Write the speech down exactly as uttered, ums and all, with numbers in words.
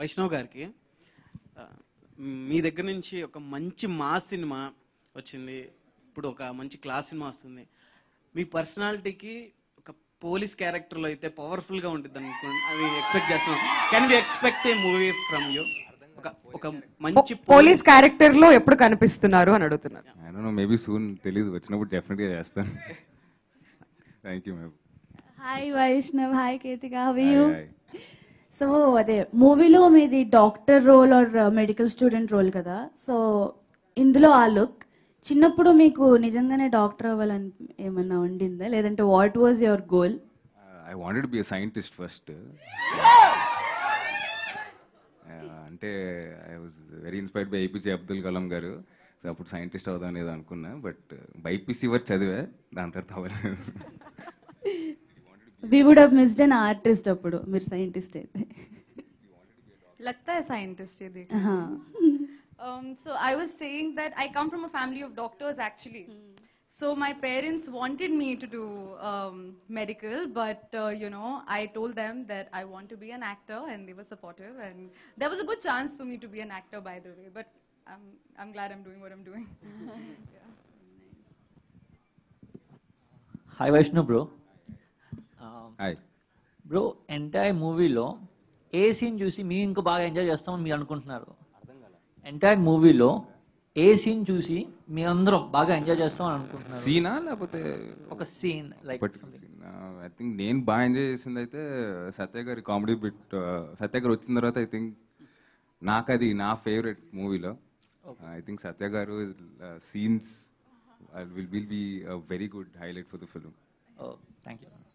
Vaishnav gariki mee daggara nunchi oka manchi mass cinema ochindi ippudu oka manchi class cinema vastundi mee personality ki oka police character lo aithe powerful ga untadi ani expect chestunna can we expect a movie from you oka oka manchi police character lo eppudu kanipistunnaru ani adugutunnaru I don't know maybe soon teliyadu vachinappudu definitely chestan thank you ma'am hi Vaishnav hi Ketika how are you hi, hi. So, the movie lo me the doctor role or uh, medical student role kada. So, indulo aa look. Chinnappudu meeku nijangane doctor avvalan emanna undinda ledante what was your goal? Uh, I wanted to be a scientist first. Ante uh, I was very inspired by A P J Abdul Kalam garu. So, appudu scientist avadane edo anukunna but uh, by A P J var chadiva dani tartha avvaladu. We would have missed an artist appudu meer scientist aithe lagta hai scientist ye dekh um so I was saying that I come from a family of doctors actually hmm. So my parents wanted me to do um medical but uh, you know I told them that I want to be an actor and they were supportive and there was a good chance for me to be an actor by the way but i'm i'm glad I'm doing what I'm doing yeah. Hi Vaishnav bro. Hi. Bro, entire movie lo ఏ scene చూసి మీ ఇంకా బాగా enjoy చేస్తామని మీరు అనుకుంటున్నారు. Entire మూవీలో ఏ scene చూసి మీ అందరం బాగా ఎంజాయ్ చేస్తామని అనుకుంటున్నారు. సీనా లేకపోతే ఒక సీన్ లైక్ ఐ థింక్ నేను బాగా ఎంజాయ్ చేసింది అయితే సత్య గారి కామెడీ బిట్. సత్య గారు వచ్చిన తర్వాత ఐ థింక్ నాకు అది నా ఫేవరెట్ మూవీలో I think Satya garu scenes will will be very good highlight for the film. Thank you.